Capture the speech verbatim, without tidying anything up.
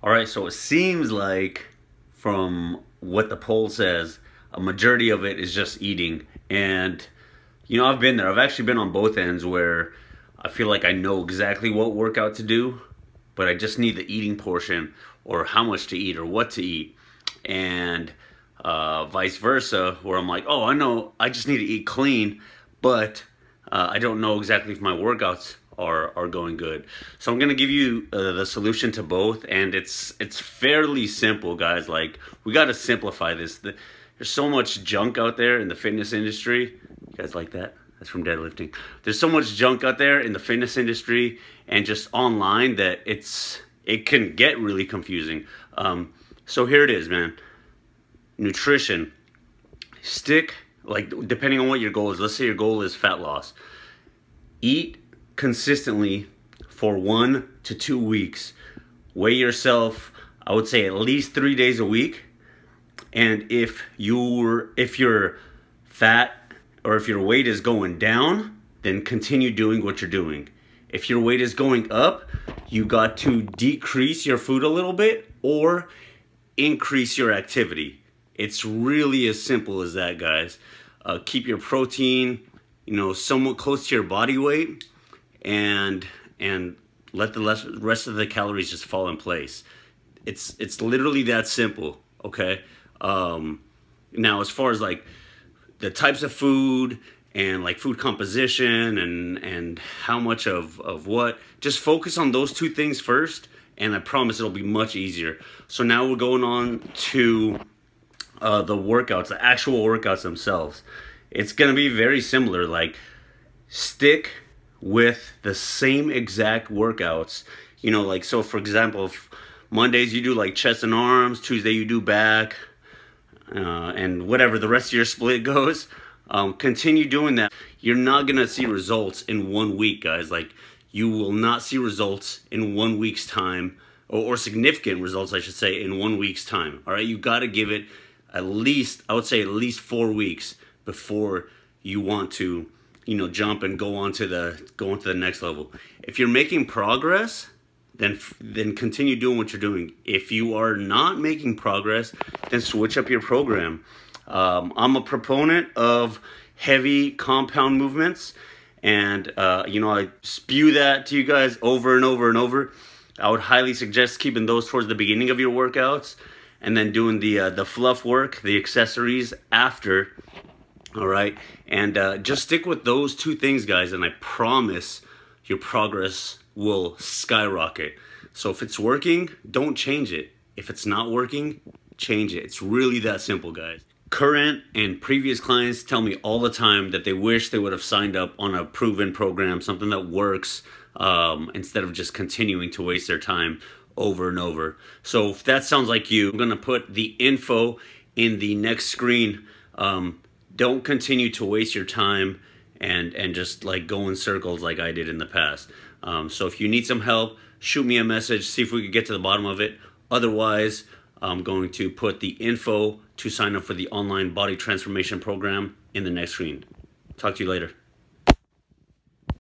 All right, so it seems like from what the poll says, a majority of it is just eating. And, you know, I've been there. I've actually been on both ends where I feel like I know exactly what workout to do, but I just need the eating portion or how much to eat or what to eat. And uh, vice versa, where I'm like, oh, I know, I just need to eat clean, but uh, I don't know exactly if my workouts Are, are going good. So I'm gonna give you uh, the solution to both, and it's it's fairly simple, guys. Like, we got to simplify this. The, there's so much junk out there in the fitness industry. You guys like that? That's from deadlifting. There's so much junk out there in the fitness industry and just online that it's it can get really confusing. Um, so here it is, man. Nutrition. Stick, like, depending on what your goal is. Let's say your goal is fat loss. Eat consistently for one to two weeks. Weigh yourself, I would say, at least three days a week. And if you're if your fat or if your weight is going down, then continue doing what you're doing. If your weight is going up, you got to decrease your food a little bit or increase your activity. It's really as simple as that, guys. Uh, keep your protein, you know, somewhat close to your body weight. And and let the rest of the calories just fall in place. It's it's literally that simple, okay? Um, now, as far as like the types of food and like food composition and and how much of of what, just focus on those two things first, and I promise it'll be much easier. So now we're going on to uh, the workouts, the actual workouts themselves. It's gonna be very similar. Like, stick with the same exact workouts, you know, like, so for example, if Mondays you do like chest and arms, Tuesday you do back, uh, and whatever the rest of your split goes, um, continue doing that. You're not gonna see results in one week, guys. Like, you will not see results in one week's time, or, or significant results, I should say, in one week's time. All right, you gotta give it at least, I would say, at least four weeks before you want to, you know, jump and go on to the go on to the next level. If you're making progress, then then continue doing what you're doing. If you are not making progress, then switch up your program. Um, I'm a proponent of heavy compound movements, and uh, you know, I spew that to you guys over and over and over. I would highly suggest keeping those towards the beginning of your workouts, and then doing the uh, the fluff work, the accessories after. All right, and uh, just stick with those two things, guys, and I promise your progress will skyrocket. So if it's working, don't change it. If it's not working, change it. It's really that simple, guys. Current and previous clients tell me all the time that they wish they would have signed up on a proven program, something that works, um, instead of just continuing to waste their time over and over. So if that sounds like you, I'm gonna put the info in the next screen. Um, Don't continue to waste your time and, and just like go in circles like I did in the past. Um, so if you need some help, shoot me a message, see if we can get to the bottom of it. Otherwise, I'm going to put the info to sign up for the online body transformation program in the next screen. Talk to you later.